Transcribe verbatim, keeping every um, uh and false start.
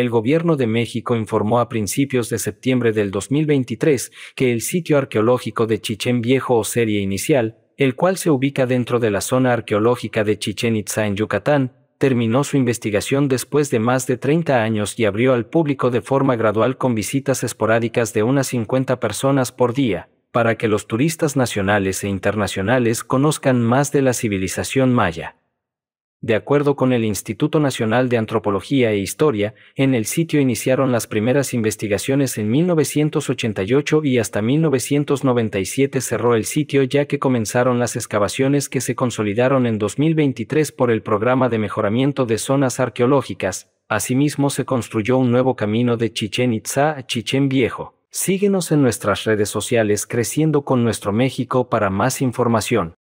El Gobierno de México informó a principios de septiembre del dos mil veintitrés que el sitio arqueológico de Chichén Viejo o Serie Inicial, el cual se ubica dentro de la zona arqueológica de Chichén Itzá en Yucatán, terminó su investigación después de más de treinta años y abrió al público de forma gradual con visitas esporádicas de unas cincuenta personas por día, para que los turistas nacionales e internacionales conozcan más de la civilización maya. De acuerdo con el Instituto Nacional de Antropología e Historia, en el sitio iniciaron las primeras investigaciones en mil novecientos ochenta y ocho y hasta mil novecientos noventa y siete cerró el sitio ya que comenzaron las excavaciones que se consolidaron en dos mil veintitrés por el Programa de Mejoramiento de Zonas Arqueológicas. Asimismo se construyó un nuevo camino de Chichén Itzá a Chichén Viejo. Síguenos en nuestras redes sociales Creciendo con Nuestro México para más información.